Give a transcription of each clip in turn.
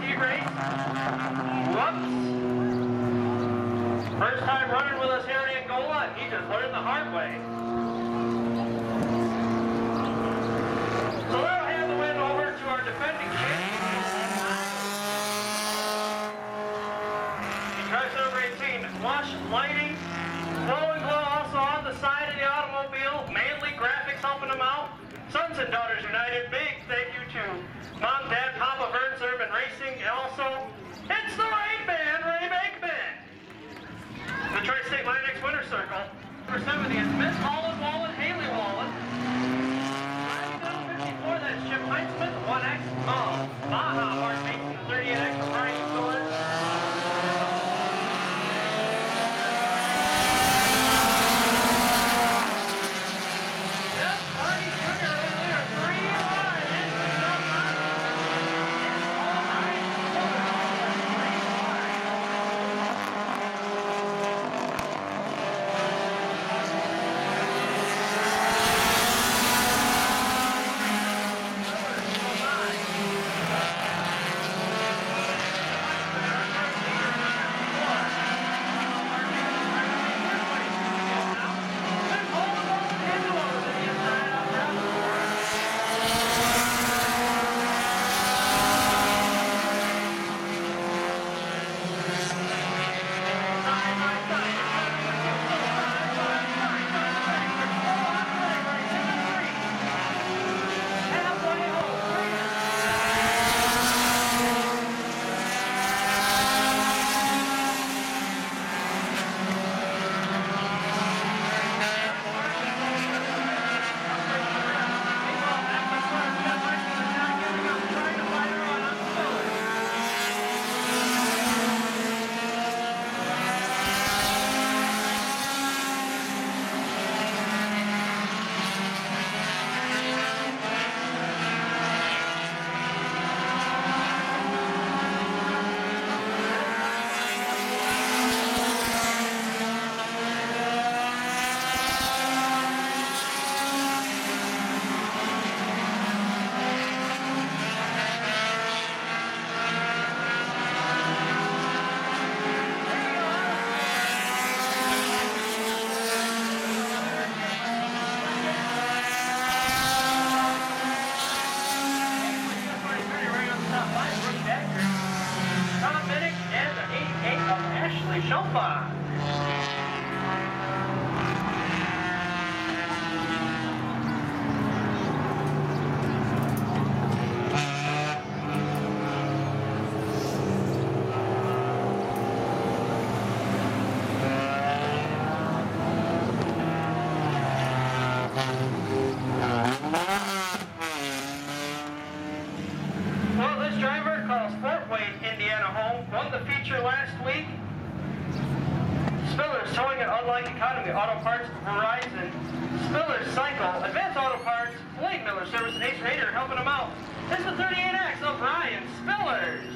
Steve Ray. Whoops. First time running with us here at Angola. He just learned the hard way. So that'll hand the win over to our defending champion. Truck number 18, Rush Lighting. Blow and Grow also on the side of the automobile. Manly Graphics helping them out. Sons and Daughters United. Big thank you to Mom, Dad, Papa, Vern's Urban Racing. And also, it's the right man, Ray Bankman. The Tri-State Linex Winter Circle. Number 70 is Miss Holland Wallen, Haley Wallen. 954, that's Chip Heitzman, 1X, Baja Heartbeat, and 38X, Brian Stewart. Auto Parts, Verizon, Spiller Cycle, Advanced Auto Parts, Blake Miller Service, and Ace Raider helping them out. This is the 38X of Ryan Spillers.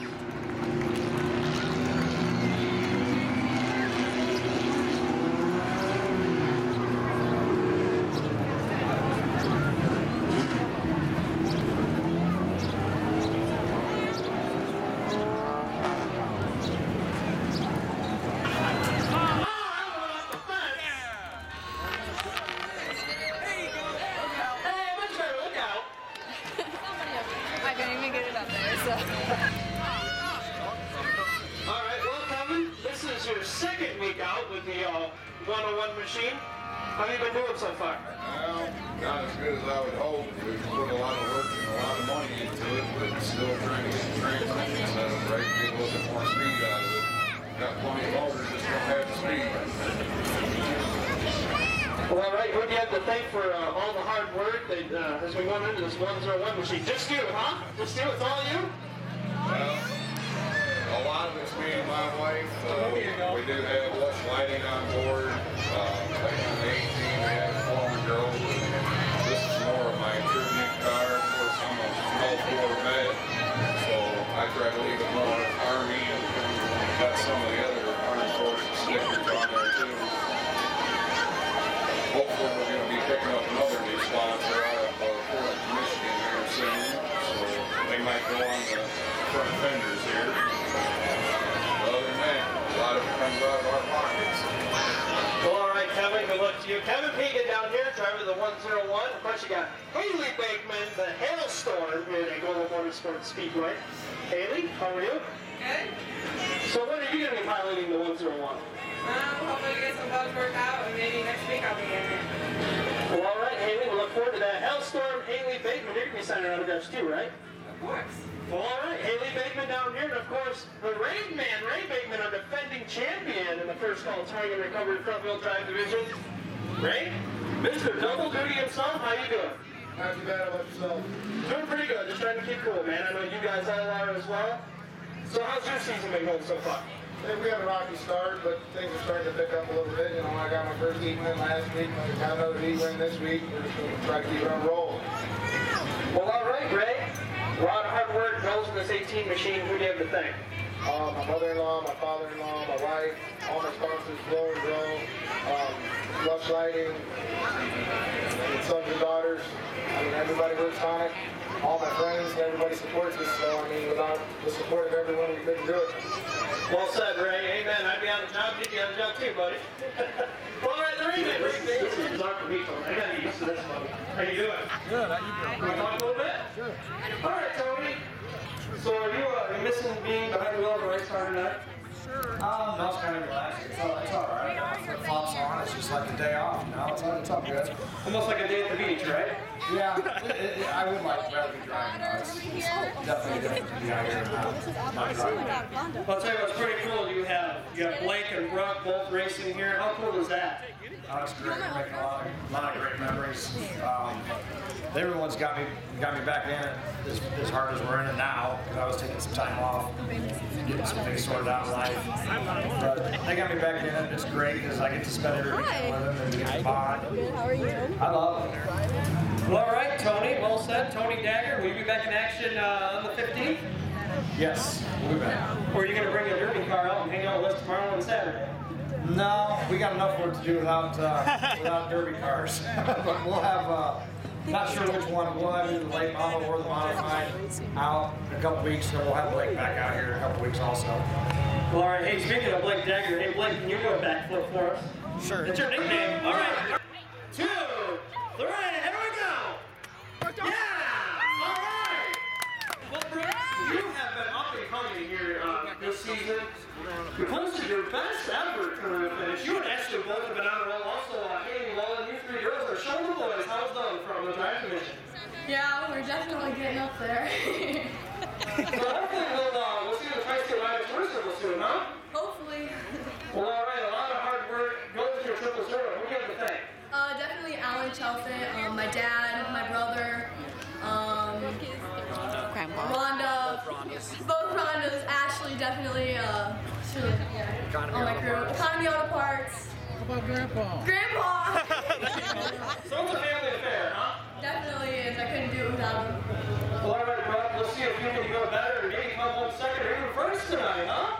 Might go on the front fenders here. to you. Kevin Pegan down here, driver of the 101. Of course, you got Haley Bateman, the hailstorm here at Golden Motorsports Speedway. Haley, how are you? Good. So when are you going to be piloting the 101? Hopefully get some bugs worked out, and maybe next week I'll be in there. Well, all right, Haley, we'll look forward to that. Hailstorm, Haley Bateman, you're going to be signing autographs too, right? Of course. Well, all right, Haley Bateman down here, and of course, the Rain Man, Ray Bankman, our defending champion in the first all target recovery front-wheel drive division. Ray, Mr. Double Duty himself, how you doing? Not too bad about yourself. Doing pretty good, just trying to keep cool, man. I know you guys all are as well. So how's your season been going so far? Hey, we had a rocky start, but things are starting to pick up a little bit. You know, I got my first heat win last week, I got another heat win this week. We're just going to try to keep on rolling. Well, all right, Ray. A lot of hard work goes in this 18 machine. Who do you have to thank? My mother-in-law, my father-in-law, my wife, all my sponsors, Blow and Grow, Rush Lighting, sons and daughters. I mean, everybody works on it. All my friends, everybody supports us. So, I mean, without the support of everyone, we couldn't do it. Well said, Ray. Amen. I'd be on the job. You'd be on the job too, buddy. All right, the reason. This is Dr. Beetle. I got used to this one. How you doing? Good. How you doing? Can we talk a little bit? Sure. All right, Tony. So are you missing being behind the wheel of a race car tonight? Sure. No, it's kind of relaxing. It's all right. Pops on. It's just like a day off. No, it's all good. Almost like a day at the beach, right? Yeah. I would like to rather be driving. It's definitely different to be out here and not driving. Well, I'll tell you what's pretty cool. You have Blake and Brooke both racing here. How cool is that? It's great. We're making a lot of great memories. Everyone's got me back in it as hard as we're in it now, because I was taking some time off, getting some things sorted out in life. But they got me back in it. It's great because I get to spend every weekend with them and get to bond. How are you doing? I love it. Well, all right, Tony. Well said. Tony Dagger, will you be back in action on the 15th? Yes, we'll be back. Or are you going to bring a derby car out and hang out with us tomorrow and Saturday? No, we got enough work to do without derby cars. But we'll have, not sure which one, we'll have either the late model or the modified out in a couple weeks, and we'll have Blake back out here in a couple weeks also. Well, all right, hey, speaking of Blake Dagger, hey, Blake, can you go back for us? Sure. It's your nickname. All right. 2, 3, here we go. Yeah! All right! Well, Brett, you have been up and coming here this season. You posted your best effort tournament finish. You and Ashley both have been on the roll. Also, Haley Wallen, you three girls are showing the boys how it's done from the drive commission. Yeah, we're definitely getting up there. So hopefully we'll see the price get out of Triple soon, huh? Hopefully. Well, all right, a lot of hard work goes to your Triple Zero. Who do you have to thank? Definitely Alan Chalfant, my dad, my brother, Rhonda, both Rhondas, Ashley, definitely, all my crew. Economy Auto Parts. How about Grandpa? Grandpa! So it's a family affair, huh? Definitely is. I couldn't do it without him. Well, all right, bro. We'll see if you can go better. Maybe come home second or even first tonight, huh?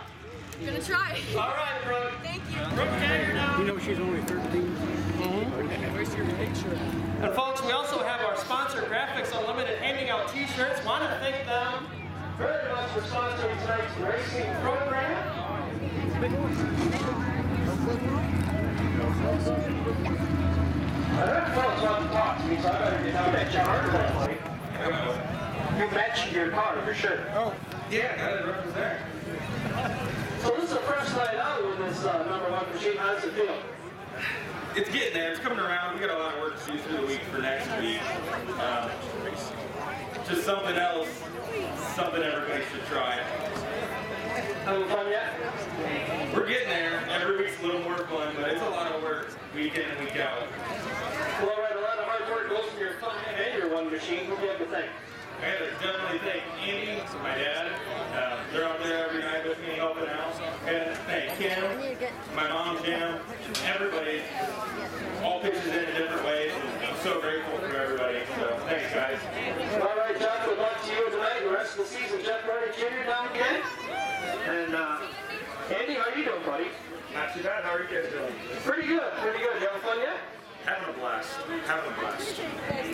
I'm gonna try. All right, bro. Thank you. Brooke Dagger now. You know she's only 13. Mm-hmm. Where's your picture? And folks, we also have our sponsor, Graphics Unlimited, handing out T-shirts. Want to thank them very much for sponsoring tonight's racing program. I don't know if I'm talking, so I better get out that car. You matched your car for sure. Oh, yeah, got it right there. So this is the first night out with this #1 machine. How does it feel? It's getting there. It's coming around. We got a lot of work to do through the week for next week. Just something else, something everybody should try. Having fun yet? We're getting there. Every week's a little more fun, but it's a lot of work week in and week out. Well, all right, a lot of hard work goes from your fun and your one machine. Who do you have to thank? I gotta definitely thank Andy, my dad. They're out there every night with me helping out. And thank Kim, my mom, Jim, everybody. All pitches in a different way. I'm so grateful for everybody. So thanks, guys. All right, Jeff, good luck to you tonight. The rest of the season, Jeff Carney Jr. down again. And Andy, how are you doing, buddy? Not too bad. How are you guys doing? Pretty good. Pretty good. You having fun yet? Having a blast. Having a blast.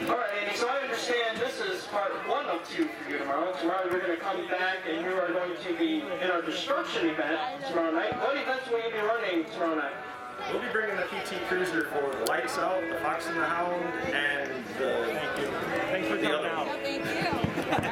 All right, Andy, so I understand this is part 1 of 2 for you tomorrow. Tomorrow we're going to come back and you are going to be in our destruction event tomorrow night. What events will you be running tomorrow night? We'll be bringing the PT Cruiser for the Lights Out, the Fox and the Hound, and the... Thank you. Thanks for the other one. No, thank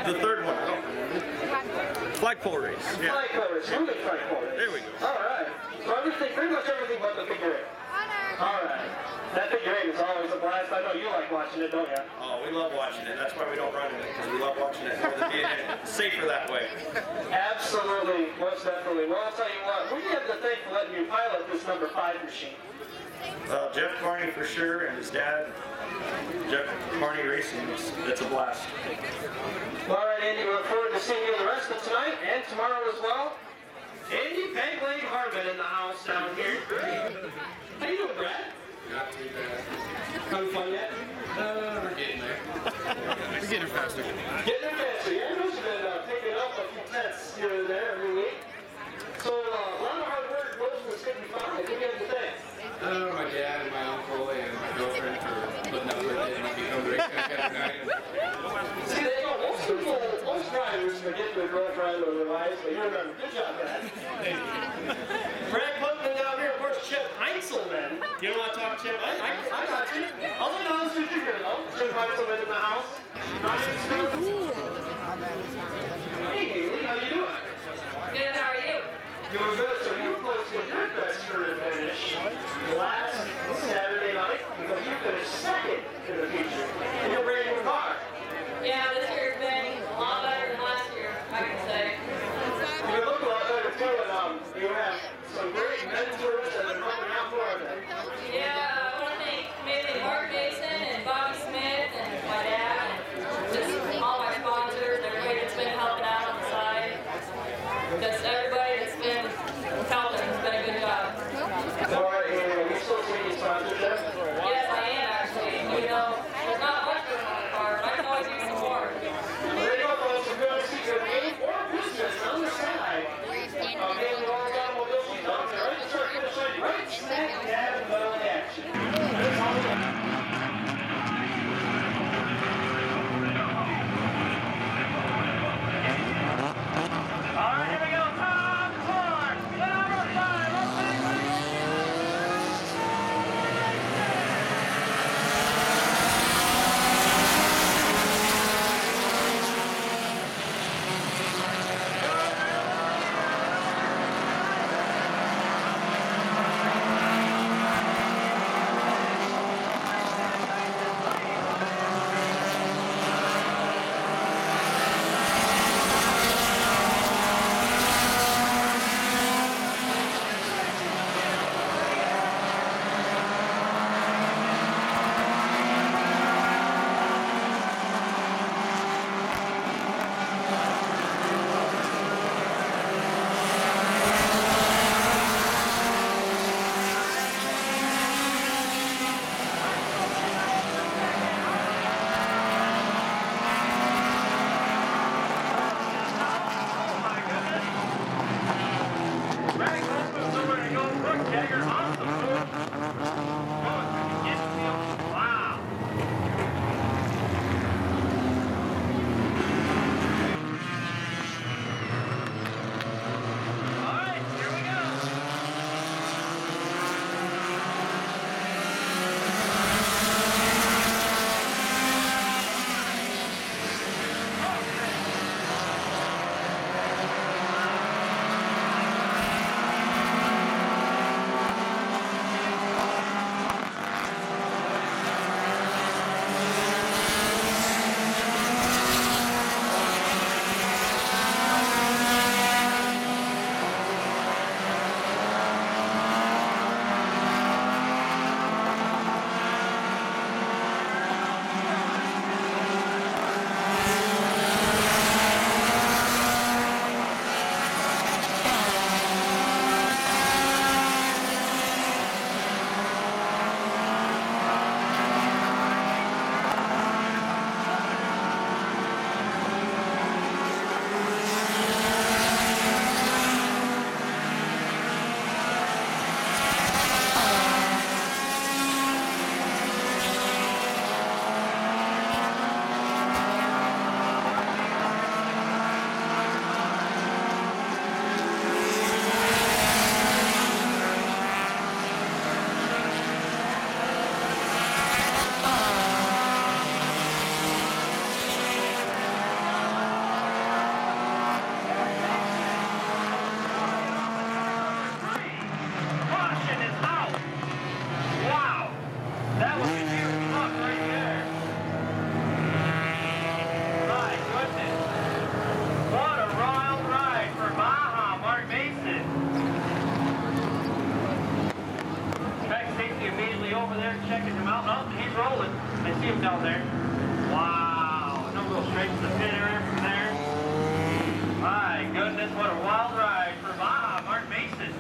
you. The third one. Flagpole race. Yeah. Flagpole race. Really flagpole race. There we go. All right. So everything, pretty much everything but the figure eight. All right. That figure eight is always a blast. I know you like watching it, don't you? Oh, we love watching it. That's why we don't run in it, because we love watching it more than being in it. Safer that way. Absolutely. Most definitely. Well, I'll tell you what. We have to thank for letting you pilot this number 5 machine. Jeff Carney for sure, and his dad, Jeff Carney Racing. It's a blast. Well, all right, Andy, we look forward to seeing you the rest of tonight and tomorrow as well. Andy Pengling Harmon in the house down here. Great. How you doing, Brad? Not too bad. Having fun yet? We're getting there. We're getting faster. Getting there faster. Yeah, I know you've been picking up a few pets here and there every week. So a lot of hard work, most of it's going to be fun. What do you have to think? My dad and my uncle and my girlfriend for putting up with it and become great guys. See, they go, most people, most drivers forget their girl driver over their lives, but you remember. Good job, Dad. Thank you. Frank Putman down here, of course, Chip Heintzelman. You don't want to talk to Chip? I got you. I'll let all this figure it out. Chip Heintzelman in the house. Hey, Haley, how you doing? Good, how are you? Doing good, so you posted your best career finish last Saturday night because you finished second in the feature. And you're brand new car. Yeah, this year's been a lot better than last year, I can say. You look a lot better too, and you have some great mentors that are coming out for it. Yeah, I want to thank maybe Mark Jason and Bobby Smith and my dad and just all my I see him down there. Wow, and I'm going straight to the pit area from there. My goodness, what a wild ride for Bob, Mark Mason.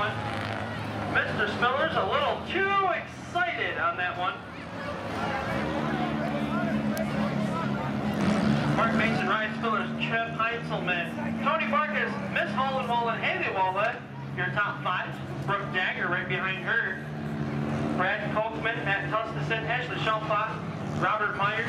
one. Mr. Spiller's a little too excited on that one. Mark Mason, Ryan Spiller's Chip Heintzelman, Tony Marcus, Miss Holland Wallen, Haley Wallen, your top five. Brooke Dagger right behind her. Brad Kolkman, Matt Tusteson, Ashley Chalfant, Robert Myers,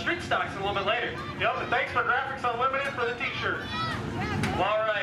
Street Stocks a little bit later. Yep, and thanks for Graphics Unlimited for the t-shirt. Well, all right.